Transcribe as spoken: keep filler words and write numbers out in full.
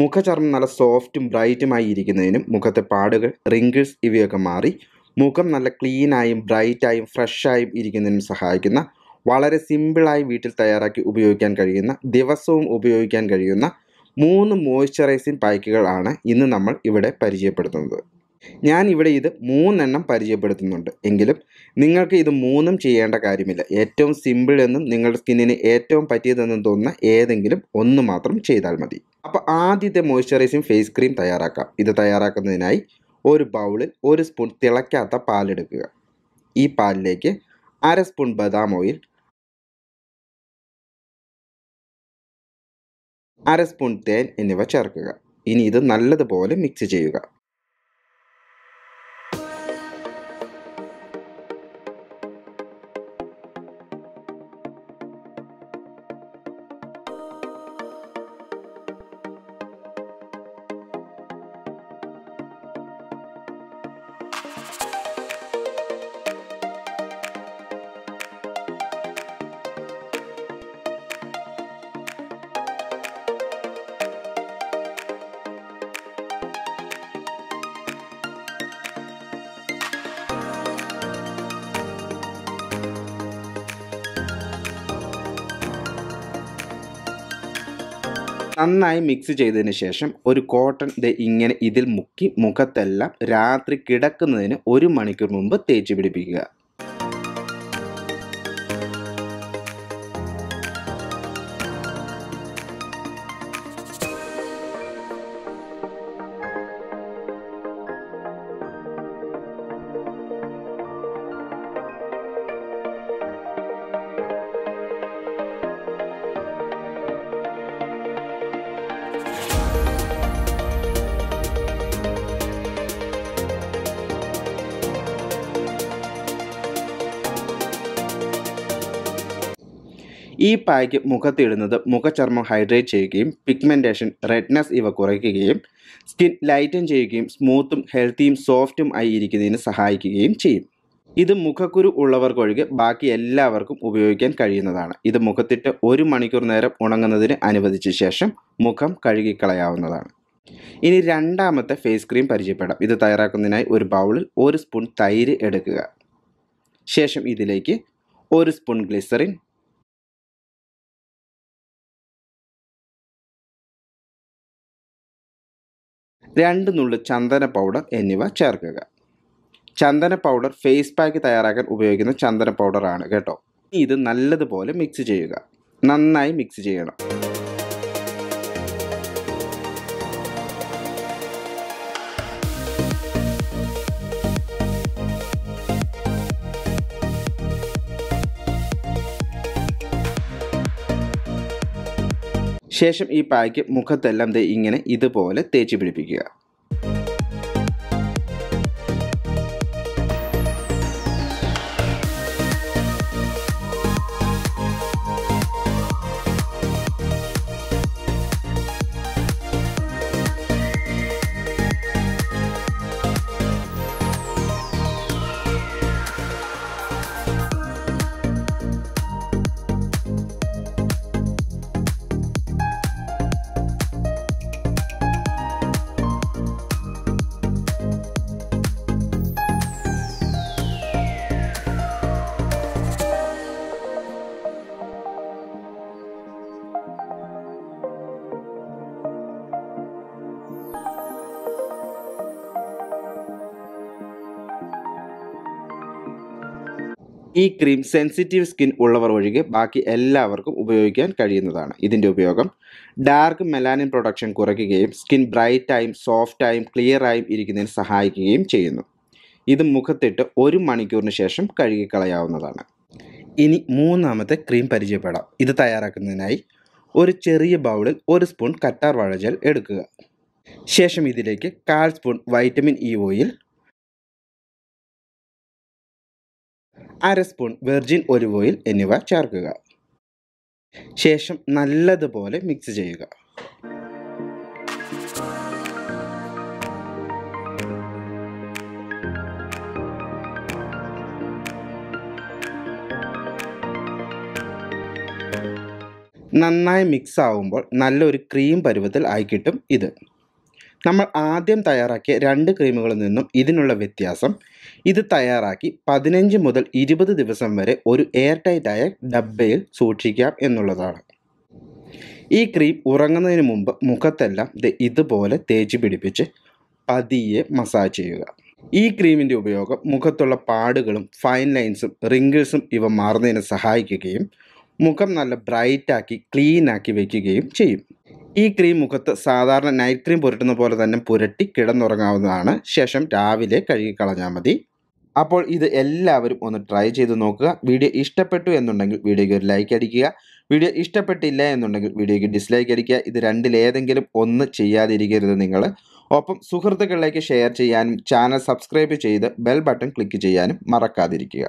മുഖചർമ്മം നല്ല സോഫ്റ്റും ബ്രൈറ്റുമായി ഇരിക്കുന്നതിനും മുഖത്തെ പാടുകൾ റിങ്കിൾസ് ഇവയൊക്കെ മാറി മുഖം നല്ല ക്ലീനായും ബ്രൈറ്റായും ഫ്രഷായും ഇരിക്കുന്നതിനും സഹായിക്കുന്ന വളരെ സിമ്പിളായി വീട്ടിൽ തയ്യാറാക്കി ഉപയോഗിക്കാൻ കഴിയുന്ന ദിവസവും ഉപയോഗിക്കാൻ കഴിയുന്ന മൂന്ന് മോയ്സ്ചറൈസിങ് പാക്കുകളാണ് ഇന്ന് നമ്മൾ ഇവിടെ പരിചയപ്പെടുത്തുന്നത്. ഞാനിവിടെ ഇത് മൂന്നെണ്ണം പരിചയപ്പെടുത്തുന്നുണ്ട്. എങ്കിലും നിങ്ങൾക്ക് ഇത് മൂന്നും ചെയ്യേണ്ട കാര്യമില്ല. ഏറ്റവും സിമ്പിൾ എന്നും നിങ്ങളുടെ സ്കിന്നിന് ഏറ്റവും പറ്റിയതെന്നും തോന്നുന്ന ഏതെങ്കിലും ഒന്ന് മാത്രം ചെയ്താൽ മതി. അപ്പോൾ ആദ്യത്തെ മോയ്സ്ചറൈസിങ് ഫേസ് ക്രീം തയ്യാറാക്കാം. ഇത് തയ്യാറാക്കുന്നതിനായി ഒരു ബൗളിൽ ഒരു സ്പൂൺ തിളയ്ക്കാത്ത പാലെടുക്കുക. ഈ പാലിലേക്ക് അര സ്പൂൺ ബദാം ഓയിൽ, അര സ്പൂൺ തേൻ എന്നിവ ചേർക്കുക. ഇനി ഇത് നല്ലതുപോലെ മിക്സ് ചെയ്യുക. നന്നായി മിക്സ് ചെയ്തതിന് ശേഷം ഒരു കോട്ടൺ ദേ ഇങ്ങനെ ഇതിൽ മുക്കി മുഖത്തെല്ലാം രാത്രി കിടക്കുന്നതിന് ഒരു മണിക്കൂർ മുമ്പ് തേച്ച് പിടിപ്പിക്കുക. ഈ പായ്ക്ക് മുഖത്തിടുന്നത് മുഖചർമ്മം ഹൈഡ്രേറ്റ് ചെയ്യുകയും പിഗ്മെൻറ്റേഷൻ, റെഡ്നെസ് ഇവ കുറയ്ക്കുകയും സ്കിൻ ലൈറ്റൻ ചെയ്യുകയും സ്മൂത്തും ഹെൽത്തിയും സോഫ്റ്റും ആയി ഇരിക്കുന്നതിന് സഹായിക്കുകയും ചെയ്യും. ഇത് മുഖക്കുരു ഉള്ളവർക്കൊഴികെ ബാക്കി എല്ലാവർക്കും ഉപയോഗിക്കാൻ കഴിയുന്നതാണ്. ഇത് മുഖത്തിട്ട് ഒരു മണിക്കൂർ നേരം ഉണങ്ങുന്നതിന് അനുവദിച്ച ശേഷം മുഖം കഴുകിക്കളയാവുന്നതാണ്. ഇനി രണ്ടാമത്തെ ഫേസ് ക്രീം പരിചയപ്പെടാം. ഇത് തയ്യാറാക്കുന്നതിനായി ഒരു ബൗളിൽ ഒരു സ്പൂൺ തൈര് എടുക്കുക. ശേഷം ഇതിലേക്ക് ഒരു സ്പൂൺ ഗ്ലിസറിൻ, രണ്ട് നുള്ളു ചന്ദന പൗഡർ എന്നിവ ചേർക്കുക. ചന്ദന പൗഡർ ഫേസ് പാക്ക് തയ്യാറാക്കാൻ ഉപയോഗിക്കുന്ന ചന്ദന പൗഡറാണ് കേട്ടോ. ഇത് നല്ലതുപോലെ മിക്സ് ചെയ്യുക. നന്നായി മിക്സ് ചെയ്യണം. ശേഷം ഈ പായ്ക്ക് മുഖത്തെല്ലാം ദേ ഇങ്ങനെ ഇതുപോലെ തേച്ച് പിടിപ്പിക്കുക. ഈ ക്രീം സെൻസിറ്റീവ് സ്കിൻ ഉള്ളവർ ഒഴികെ ബാക്കി എല്ലാവർക്കും ഉപയോഗിക്കാൻ കഴിയുന്നതാണ്. ഇതിൻ്റെ ഉപയോഗം ഡാർക്ക് മെലാനിൻ പ്രൊഡക്ഷൻ കുറയ്ക്കുകയും സ്കിൻ ബ്രൈറ്റായും സോഫ്റ്റായും ക്ലിയറായും ഇരിക്കുന്നതിന് സഹായിക്കുകയും ചെയ്യുന്നു. ഇത് മുഖത്തിട്ട് ഒരു മണിക്കൂറിന് ശേഷം കഴുകിക്കളയാവുന്നതാണ്. ഇനി മൂന്നാമത്തെ ക്രീം പരിചയപ്പെടാം. ഇത് തയ്യാറാക്കുന്നതിനായി ഒരു ചെറിയ ബൗളിൽ ഒരു സ്പൂൺ കറ്റാർ വാഴ ജെൽ എടുക്കുക. ശേഷം ഇതിലേക്ക് കാൽ സ്പൂൺ വൈറ്റമിൻ ഇ ഓയിൽ, അര സ്പൂൺ വെർജിൻ ഒലിവ് ഓയിൽ എന്നിവ ചേർക്കുക. ശേഷം നല്ലതുപോലെ മിക്സ് ചെയ്യുക. നന്നായി മിക്സ് ആവുമ്പോൾ നല്ലൊരു ക്രീം പരുവത്തിൽ ആയി കിട്ടും ഇത്. നമ്മൾ ആദ്യം തയ്യാറാക്കിയ രണ്ട് ക്രീമുകളിൽ നിന്നും ഇതിനുള്ള വ്യത്യാസം, ഇത് തയ്യാറാക്കി പതിനഞ്ച് മുതൽ ഇരുപത് ദിവസം വരെ ഒരു എയർ ടൈറ്റായ ഡബ്ബയിൽ സൂക്ഷിക്കാം എന്നുള്ളതാണ്. ഈ ക്രീം ഉറങ്ങുന്നതിന് മുമ്പ് മുഖത്തെല്ലാം ഇതുപോലെ തേച്ച് പിടിപ്പിച്ച് പതിയെ മസാജ് ചെയ്യുക. ഈ ക്രീമിൻ്റെ ഉപയോഗം മുഖത്തുള്ള പാടുകളും ഫൈൻ ലൈൻസും റിങ്കിൾസും ഇവ മാറുന്നതിന് സഹായിക്കുകയും മുഖം നല്ല ബ്രൈറ്റാക്കി ക്ലീനാക്കി വയ്ക്കുകയും ചെയ്യും. ഈ ക്രീം മുഖത്ത് സാധാരണ നൈറ്റ് ക്രീം പുരട്ടുന്ന പോലെ തന്നെ പുരട്ടി കിടന്നുറങ്ങാവുന്നതാണ്. ശേഷം രാവിലെ കഴുകിക്കളഞ്ഞാൽ മതി. അപ്പോൾ ഇത് എല്ലാവരും ഒന്ന് ട്രൈ ചെയ്ത് നോക്കുക. വീഡിയോ ഇഷ്ടപ്പെട്ടു എന്നുണ്ടെങ്കിൽ വീഡിയോയ്ക്ക് ഒരു ലൈക്ക് അടിക്കുക. വീഡിയോ ഇഷ്ടപ്പെട്ടില്ല എന്നുണ്ടെങ്കിൽ വീഡിയോയ്ക്ക് ഡിസ്ലൈക്ക് അടിക്കുക. ഇത് രണ്ടിലേതെങ്കിലും ഒന്ന് ചെയ്യാതിരിക്കരുത് നിങ്ങൾ. ഒപ്പം സുഹൃത്തുക്കളിലേക്ക് ഷെയർ ചെയ്യാനും ചാനൽ സബ്സ്ക്രൈബ് ചെയ്ത് ബെൽ ബട്ടൺ ക്ലിക്ക് ചെയ്യാനും മറക്കാതിരിക്കുക.